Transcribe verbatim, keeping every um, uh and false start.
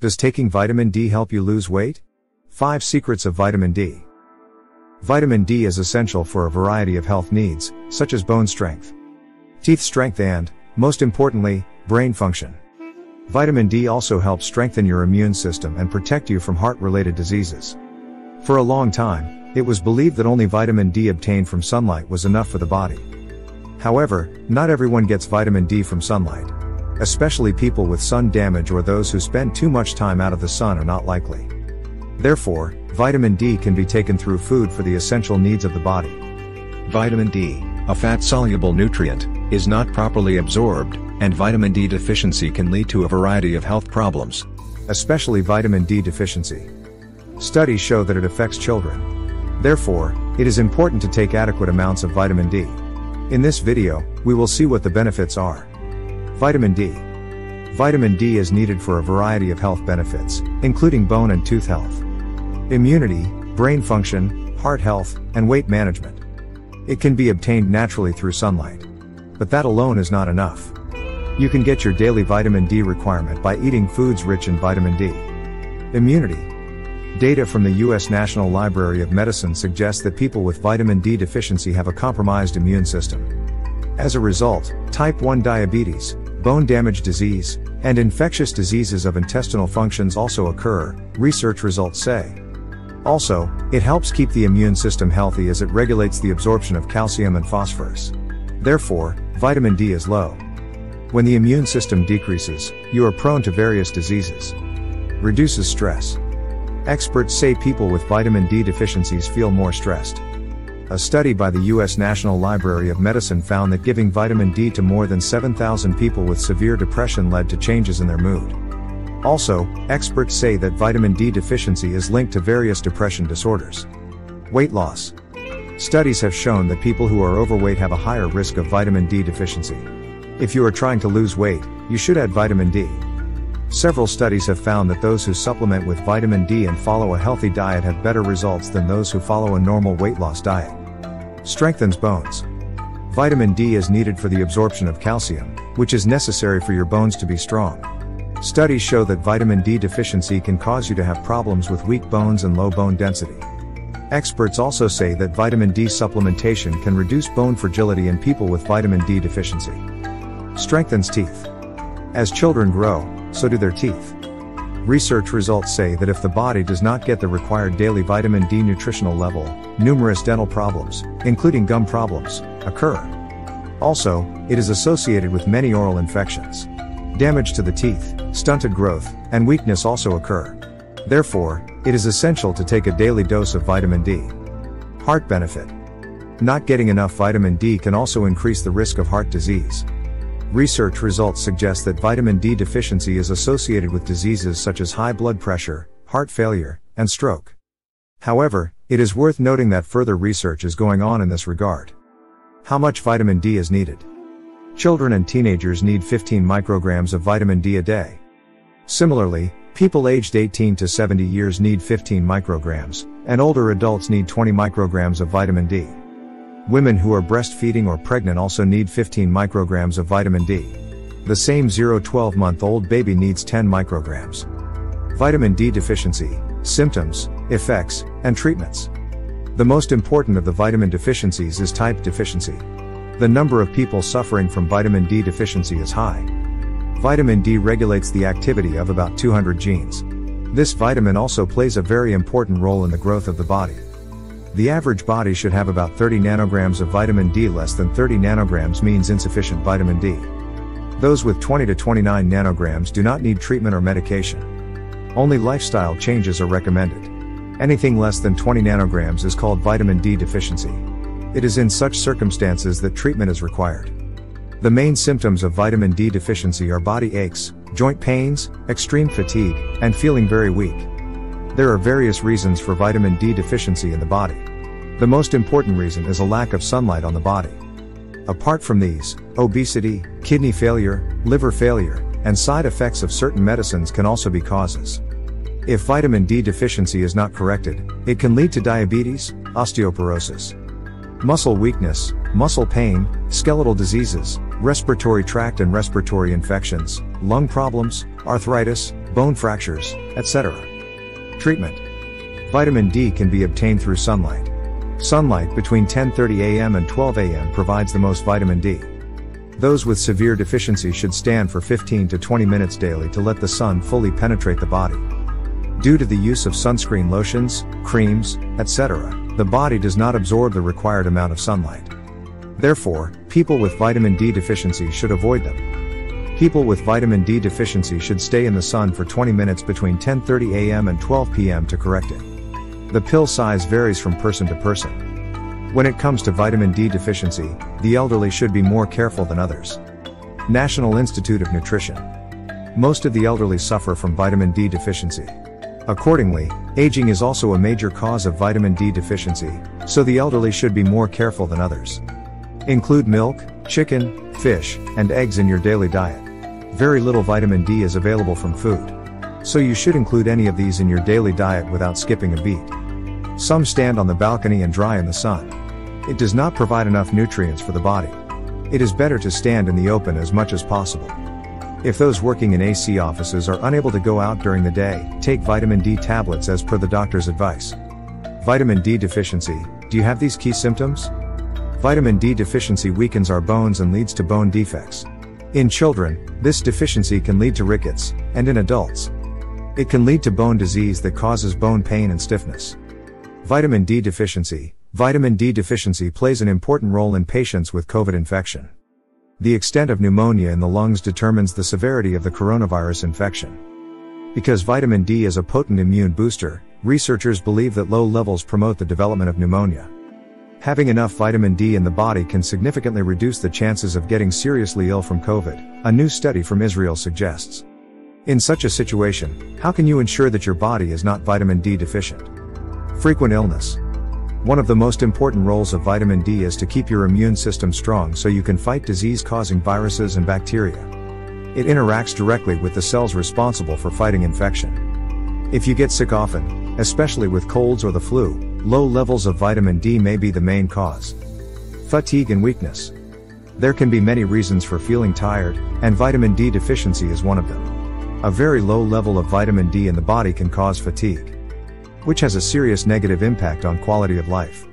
Does taking vitamin D help you lose weight? five Secrets of Vitamin D. Vitamin D is essential for a variety of health needs, such as bone strength, teeth strength and, most importantly, brain function. Vitamin D also helps strengthen your immune system and protect you from heart-related diseases. For a long time, it was believed that only vitamin D obtained from sunlight was enough for the body. However, not everyone gets vitamin D from sunlight. Especially people with sun damage or those who spend too much time out of the sun are not likely. Therefore, vitamin D can be taken through food for the essential needs of the body. Vitamin D, a fat-soluble nutrient, is not properly absorbed, and vitamin D deficiency can lead to a variety of health problems, especially vitamin D deficiency. Studies show that it affects children. Therefore, it is important to take adequate amounts of vitamin D. In this video, we will see what the benefits are. Vitamin D. Vitamin D is needed for a variety of health benefits, including bone and tooth health, immunity, brain function, heart health, and weight management. It can be obtained naturally through sunlight. But that alone is not enough. You can get your daily vitamin D requirement by eating foods rich in vitamin D. Immunity. Data from the U S National Library of Medicine suggests that people with vitamin D deficiency have a compromised immune system. As a result, type one diabetes, bone damage disease, and infectious diseases of intestinal functions also occur, research results say. Also, it helps keep the immune system healthy as it regulates the absorption of calcium and phosphorus. Therefore, vitamin D is low. When the immune system decreases, you are prone to various diseases. Reduces stress. Experts say people with vitamin D deficiencies feel more stressed. A study by the U S National Library of Medicine found that giving vitamin D to more than seven thousand people with severe depression led to changes in their mood. Also, experts say that vitamin D deficiency is linked to various depression disorders. Weight loss. Studies have shown that people who are overweight have a higher risk of vitamin D deficiency. If you are trying to lose weight, you should add vitamin D. Several studies have found that those who supplement with vitamin D and follow a healthy diet have better results than those who follow a normal weight loss diet. Strengthens bones. Vitamin D is needed for the absorption of calcium, which is necessary for your bones to be strong. Studies show that vitamin D deficiency can cause you to have problems with weak bones and low bone density. Experts also say that vitamin D supplementation can reduce bone fragility in people with vitamin D deficiency. Strengthens teeth. As children grow, so do their teeth. Research results say that if the body does not get the required daily vitamin D nutritional level, numerous dental problems, including gum problems, occur. Also, it is associated with many oral infections. Damage to the teeth, stunted growth, and weakness also occur. Therefore, it is essential to take a daily dose of vitamin D. Heart benefit. Not getting enough vitamin D can also increase the risk of heart disease. Research results suggest that vitamin D deficiency is associated with diseases such as high blood pressure, heart failure, and stroke. However, it is worth noting that further research is going on in this regard. How much vitamin D is needed? Children and teenagers need fifteen micrograms of vitamin D a day. Similarly, people aged eighteen to seventy years need fifteen micrograms, and older adults need twenty micrograms of vitamin D. Women who are breastfeeding or pregnant also need fifteen micrograms of vitamin D. The same zero to twelve month old baby needs ten micrograms. Vitamin D deficiency, symptoms, effects, and treatments. The most important of the vitamin deficiencies is type deficiency. The number of people suffering from vitamin D deficiency is high. Vitamin D regulates the activity of about two hundred genes. This vitamin also plays a very important role in the growth of the body. The average body should have about thirty nanograms of vitamin D. Less than thirty nanograms means insufficient vitamin D. Those with twenty to twenty-nine nanograms do not need treatment or medication. Only lifestyle changes are recommended. Anything less than twenty nanograms is called vitamin D deficiency. It is in such circumstances that treatment is required. The main symptoms of vitamin D deficiency are body aches, joint pains, extreme fatigue, and feeling very weak. There are various reasons for vitamin D deficiency in the body. The most important reason is a lack of sunlight on the body. Apart from these, obesity, kidney failure, liver failure, and side effects of certain medicines can also be causes. If vitamin D deficiency is not corrected, it can lead to diabetes, osteoporosis, muscle weakness, muscle pain, skeletal diseases, respiratory tract and respiratory infections, lung problems, arthritis, bone fractures, et cetera. Treatment. Vitamin D can be obtained through sunlight. Sunlight between ten thirty a m and twelve a m provides the most vitamin D. Those with severe deficiency should stand for fifteen to twenty minutes daily to let the sun fully penetrate the body. Due to the use of sunscreen lotions, creams, et cetera, the body does not absorb the required amount of sunlight. Therefore, people with vitamin D deficiency should avoid them. People with vitamin D deficiency should stay in the sun for twenty minutes between ten thirty a m and twelve p m to correct it. The pill size varies from person to person. When it comes to vitamin D deficiency, the elderly should be more careful than others. National Institute of Nutrition. Most of the elderly suffer from vitamin D deficiency. Accordingly, aging is also a major cause of vitamin D deficiency, so the elderly should be more careful than others. Include milk, chicken, fish, and eggs in your daily diet. Very little vitamin D is available from food, so you should include any of these in your daily diet without skipping a beat. Some stand on the balcony and dry in the sun. It does not provide enough nutrients for the body. It is better to stand in the open as much as possible. If those working in A C offices are unable to go out during the day, take vitamin D tablets as per the doctor's advice. Vitamin D deficiency. Do you have these key symptoms? Vitamin D deficiency weakens our bones and leads to bone defects. In children, this deficiency can lead to rickets, and in adults, it can lead to bone disease that causes bone pain and stiffness. Vitamin D deficiency. Vitamin D deficiency plays an important role in patients with COVID infection. The extent of pneumonia in the lungs determines the severity of the coronavirus infection. Because vitamin D is a potent immune booster, researchers believe that low levels promote the development of pneumonia. Having enough vitamin D in the body can significantly reduce the chances of getting seriously ill from COVID, a new study from Israel suggests. In such a situation, how can you ensure that your body is not vitamin D deficient? Frequent illness. One of the most important roles of vitamin D is to keep your immune system strong so you can fight disease-causing viruses and bacteria. It interacts directly with the cells responsible for fighting infection. If you get sick often, especially with colds or the flu, low levels of vitamin D may be the main cause. Fatigue and weakness. There can be many reasons for feeling tired, and vitamin D deficiency is one of them. A very low level of vitamin D in the body can cause fatigue, which has a serious negative impact on quality of life.